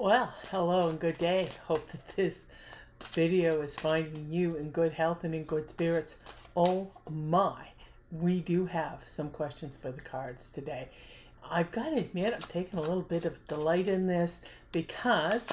Well, hello and good day. Hope that this video is finding you in good health and in good spirits. Oh my, we do have some questions for the cards today. I've got to admit, I'm taking a little bit of delight in this because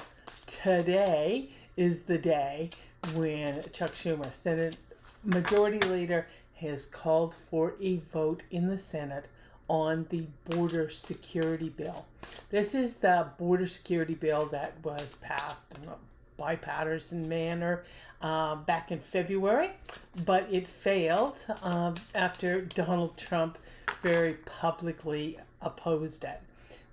today is the day when Chuck Schumer, Senate Majority Leader, has called for a vote in the Senate on the border security bill. This is the border security bill that was passed in a bipartisan manner back in February, but it failed after Donald Trump very publicly opposed it.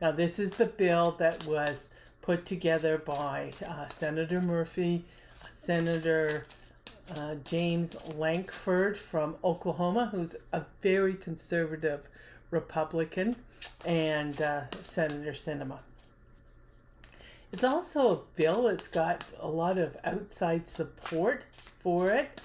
Now, this is the bill that was put together by Senator Murphy, Senator James Lankford from Oklahoma, who's a very conservative Republican, and Senator Sinema. It's also a bill that's got a lot of outside support for it.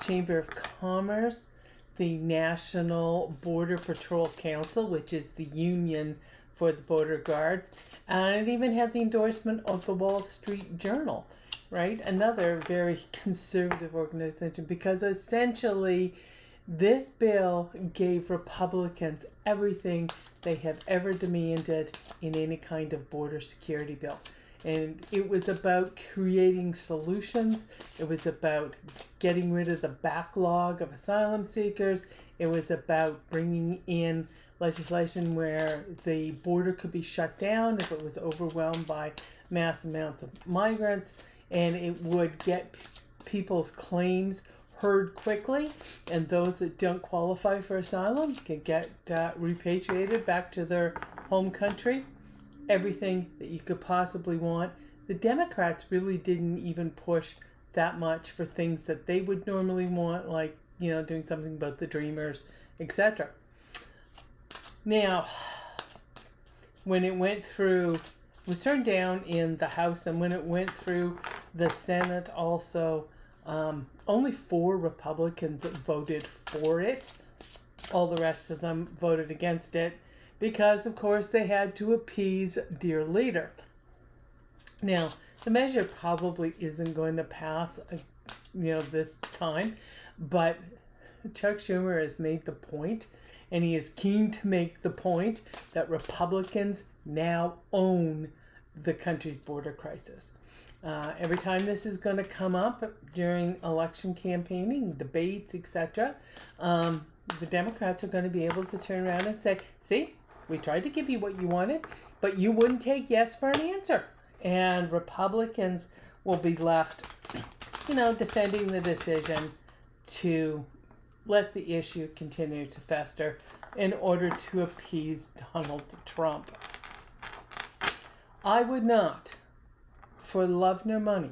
Chamber of Commerce, the National Border Patrol Council, which is the union for the border guards, and it even had the endorsement of the Wall Street Journal, right? Another very conservative organization, because essentially this bill gave Republicans everything they have ever demanded in any kind of border security bill. And it was about creating solutions. It was about getting rid of the backlog of asylum seekers. It was about bringing in legislation where the border could be shut down if it was overwhelmed by mass amounts of migrants, and it would get people's claims heard quickly, and those that don't qualify for asylum can get repatriated back to their home country. Everything that you could possibly want. The Democrats really didn't even push that much for things that they would normally want, like, you know, doing something about the Dreamers, etc. Now, when it went through, it was turned down in the House, and when it went through the Senate also, only 4 Republicans voted for it. All the rest of them voted against it because, of course, they had to appease dear leader. Now, the measure probably isn't going to pass, you know, this time, but Chuck Schumer has made the point, and he is keen to make the point that Republicans now own the country's border crisis. Every time this is going to come up during election campaigning, debates, etc., the Democrats are going to be able to turn around and say, see, we tried to give you what you wanted, but you wouldn't take yes for an answer. And Republicans will be left, you know, defending the decision to let the issue continue to fester in order to appease Donald Trump. I would not, for love nor money,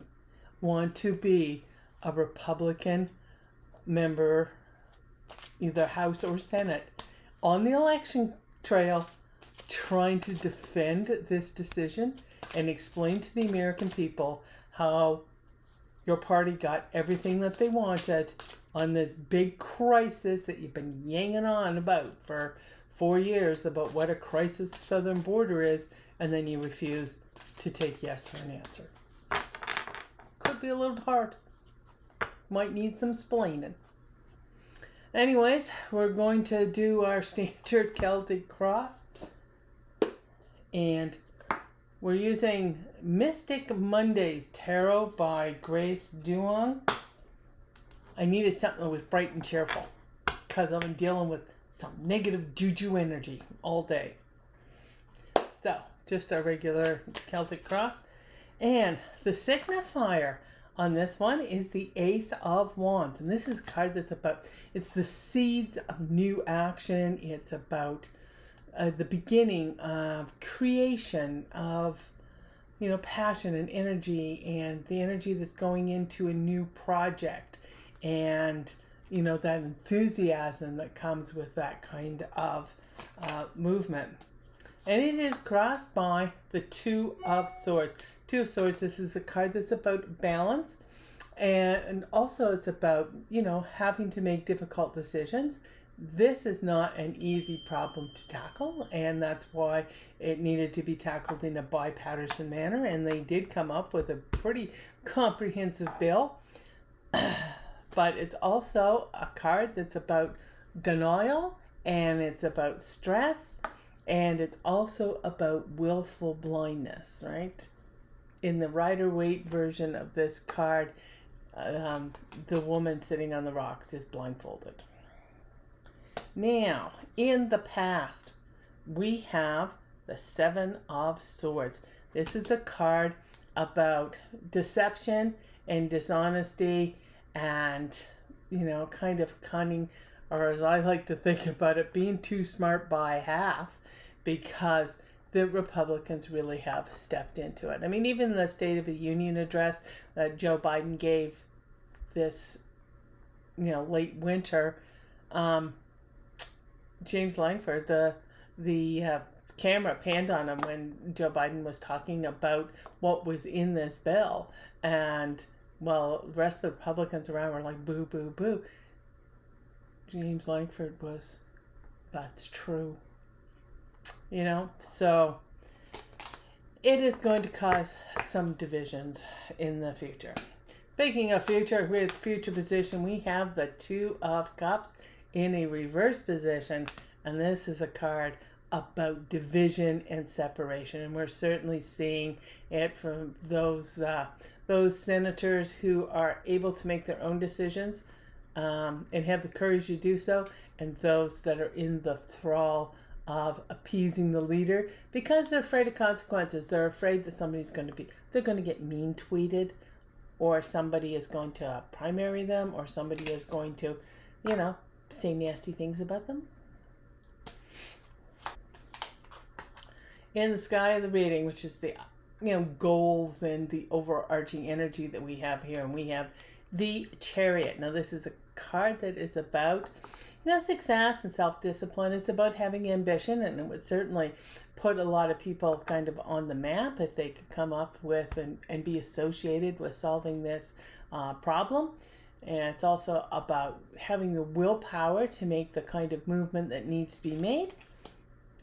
want to be a Republican member, either House or Senate, on the election trail trying to defend this decision and explain to the American people how your party got everything that they wanted on this big crisis that you've been yanging on about for 4 years, about what a crisis the southern border is, and then you refuse to take yes for an answer. Could be a little hard. Might need some splaining. Anyways, we're going to do our standard Celtic cross, and we're using Mystic Mondays Tarot by Grace Duong. I needed something that was bright and cheerful because I've been dealing with some negative juju energy all day. So, just our regular Celtic cross. And the signifier on this one is the Ace of Wands. And this is a card that's about, it's the seeds of new action. It's about the beginning of creation of, you know, passion and energy, and the energy that's going into a new project. And, you know, that enthusiasm that comes with that kind of movement. And it is crossed by the Two of Swords. Two of Swords, this is a card that's about balance. And also it's about, you know, having to make difficult decisions. this is not an easy problem to tackle, and that's why it needed to be tackled in a bipartisan manner, and they did come up with a pretty comprehensive bill. But it's also a card that's about denial, and it's about stress, and it's also about willful blindness, right? In the Rider-Waite version of this card, the woman sitting on the rocks is blindfolded. Now, in the past, we have the Seven of Swords. This is a card about deception and dishonesty and, you know, kind of cunning, or as I like to think about it, being too smart by half, because the Republicans really have stepped into it. I mean, even the State of the Union address that Joe Biden gave this, you know, late winter, James Lankford, the camera panned on him when Joe Biden was talking about what was in this bill. And, well, the rest of the Republicans around were like, boo, boo, boo. James Lankford was, that's true. You know, so it is going to cause some divisions in the future. Speaking of future, with future position, we have the Two of Cups in a reverse position, and this is a card about division and separation, and we're certainly seeing it from those senators who are able to make their own decisions and have the courage to do so, and those that are in the thrall of appeasing the leader because they're afraid of consequences. They're afraid that somebody's going to be, they're going to get mean tweeted, or somebody is going to primary them, or somebody is going to, you know, say nasty things about them. In the sky of the reading, which is the, you know, goals and the overarching energy that we have here, and we have the Chariot. Now, this is a card that is about, you know, success and self-discipline. It's about having ambition, and it would certainly put a lot of people kind of on the map if they could come up with and be associated with solving this problem. And it's also about having the willpower to make the kind of movement that needs to be made.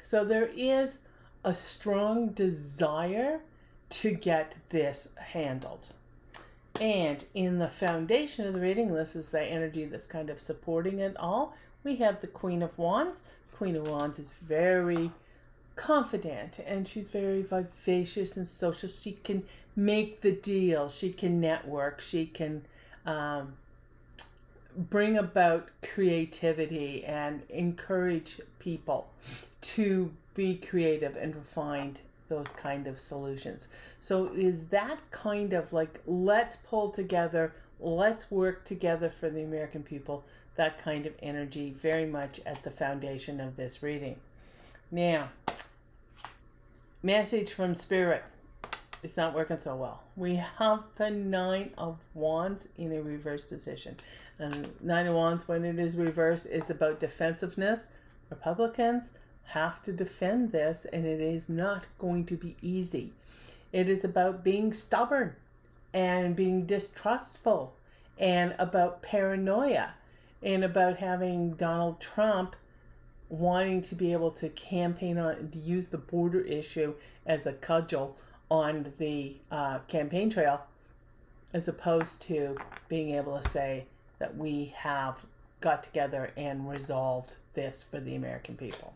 So there is a strong desire to get this handled. And in the foundation of the reading, this is the energy that's kind of supporting it all. We have the Queen of Wands. Queen of Wands is very confident, and she's very vivacious and social. She can make the deal. She can network. She can bring about creativity and encourage people to be creative and find those kind of solutions. So it is that kind of like, let's pull together, let's work together for the American people, that kind of energy very much at the foundation of this reading. Now, message from Spirit. It's not working so well. We have the Nine of Wands in a reverse position. And Nine of Wands, when it is reversed, is about defensiveness. Republicans have to defend this, and it is not going to be easy. It is about being stubborn and being distrustful, and about paranoia, and about having Donald Trump wanting to be able to campaign on and use the border issue as a cudgel on the campaign trail, as opposed to being able to say that we have got together and resolved this for the American people.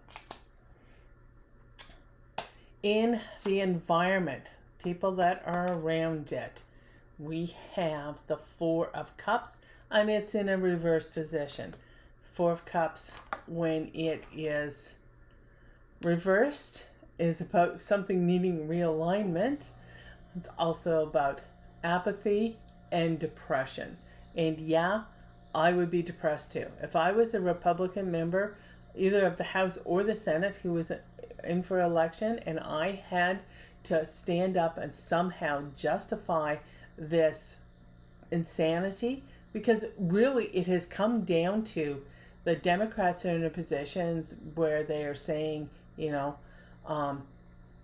In the environment, people that are around it, we have the Four of Cups, and it's in a reverse position. Four of Cups, when it is reversed, is about something needing realignment. It's also about apathy and depression. And yeah, I would be depressed too. If I was a Republican member, either of the House or the Senate, who was in for election, and I had to stand up and somehow justify this insanity, because really it has come down to the Democrats are in positions where they are saying, you know,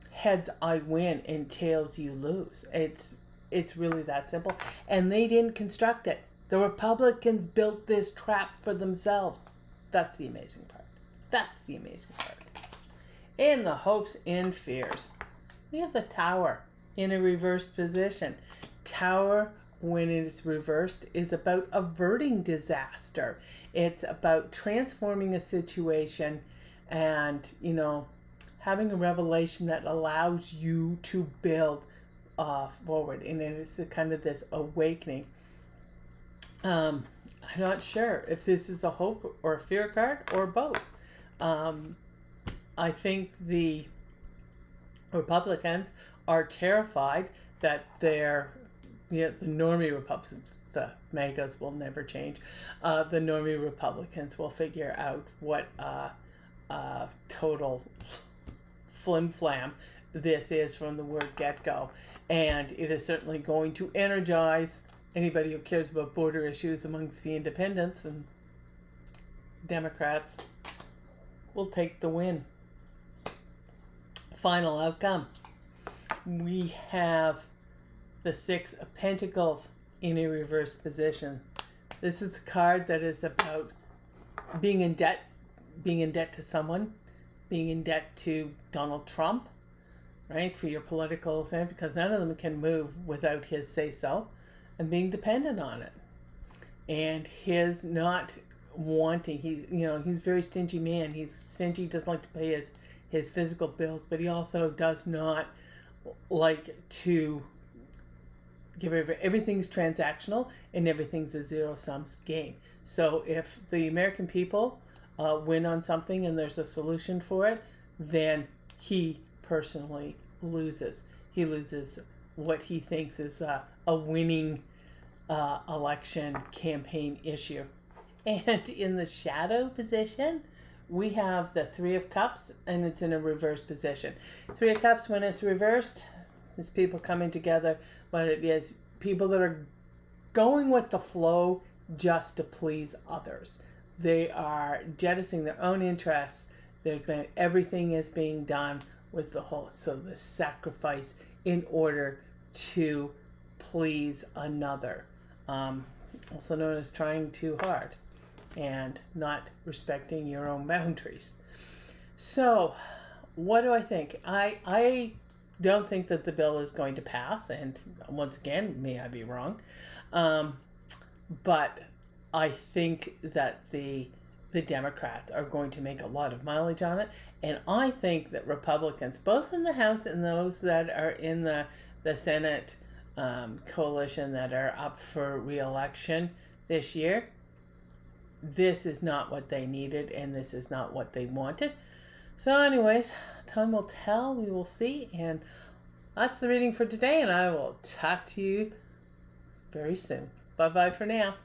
heads I win and tails you lose. It's really that simple, and they didn't construct it. The Republicans built this trap for themselves. That's the amazing part. That's the amazing part. In the hopes and fears, we have the Tower in a reversed position. Tower, when it is reversed, is about averting disaster. It's about transforming a situation and, you know, having a revelation that allows you to build forward. And it's kind of this awakening. I'm not sure if this is a hope or a fear card or both. I think the Republicans are terrified that their, you know, the normie Republicans, the megas will never change. The normie Republicans will figure out what total flim-flam this is from the word get-go. And it is certainly going to energize anybody who cares about border issues amongst the independents, and Democrats will take the win. Final outcome. We have the Six of Pentacles in a reverse position. This is the card that is about being in debt to someone, being in debt to Donald Trump, right, for your political stand, because none of them can move without his say-so, and being dependent on it. And his not wanting, you know, he's a very stingy man. He's stingy, doesn't like to pay his physical bills, but he also does not like to give everything's transactional and everything's a zero-sum game. So if the American people win on something and there's a solution for it, then he personally loses. He loses what he thinks is a winning election campaign issue. And in the shadow position, we have the Three of Cups, and it's in a reverse position. Three of Cups, when it's reversed, is people coming together, but it is people that are going with the flow just to please others. They are jettisoning their own interests. Everything is being done with the whole, so the sacrifice in order to please another. Also known as trying too hard and not respecting your own boundaries. So what do I think? I don't think that the bill is going to pass, and once again, may I be wrong, but I think that the Democrats are going to make a lot of mileage on it, and I think that Republicans, both in the House and those that are in the Senate coalition that are up for re-election this year, this is not what they needed, and this is not what they wanted. So anyways, time will tell, we will see, and that's the reading for today, and I will talk to you very soon. Bye-bye for now.